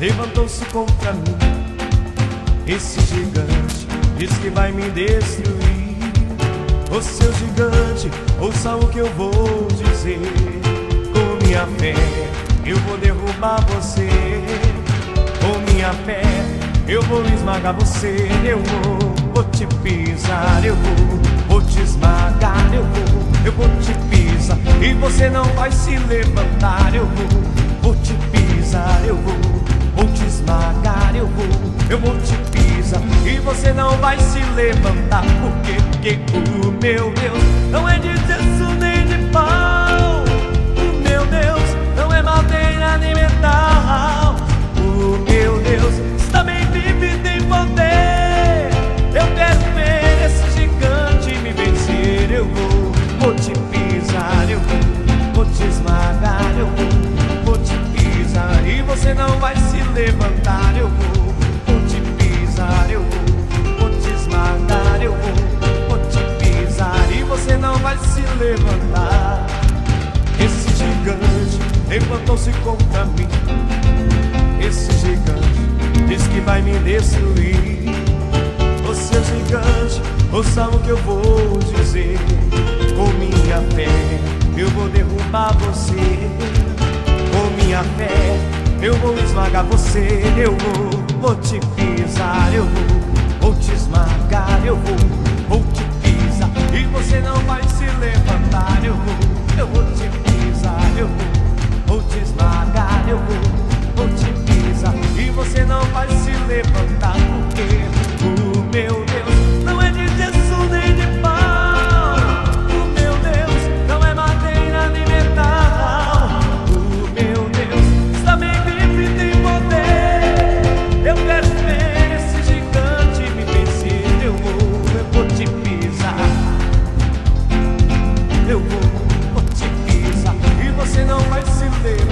levantou-se contra mim. Esse gigante diz que vai me destruir. Ô seu gigante, ouça o que eu vou dizer. Com minha fé, eu vou derrubar você. Com minha fé, eu vou esmagar você. Eu vou te pisar, eu vou te esmagar. Eu vou te pisar e você não vai se levantar. Eu vou te pisar, eu vou te esmagar. Eu vou te pisar e você não vai se levantar. Porque o meu Deus não é de gesso nem de pau. O meu Deus não é madeira nem metal. O meu Deus está bem vivo e tem poder. Eu quero ver esse gigante me vencer. Eu vou te pisar, eu vou te esmagar, eu vou te pisar e você não vai se levantar. Eu vou te pisar, eu vou te esmagar, eu vou te pisar e você não vai se levantar. Esse gigante levantou-se contra mim. Esse gigante diz que vai me destruir. Ô seu gigante, ouça o que eu vou dizer. Com minha fé, eu vou derrubar você. Com minha fé, eu vou esmagar você. Eu vou te pisar, eu vou te esmagar. Eu vou te pisar e você não vai se levantar. Eu vou te pisar, eu vou te esmagar. Eu vou te pisar e você não vai se levantar. Porque o meu Deus não é de gesso nem de pau. O meu Deus não é madeira nem metal. O meu Deus está bem vivo e tem poder. Eu quero ver esse gigante me vencer. Eu vou te pisar. Eu vou te pisar e você não vai se levantar.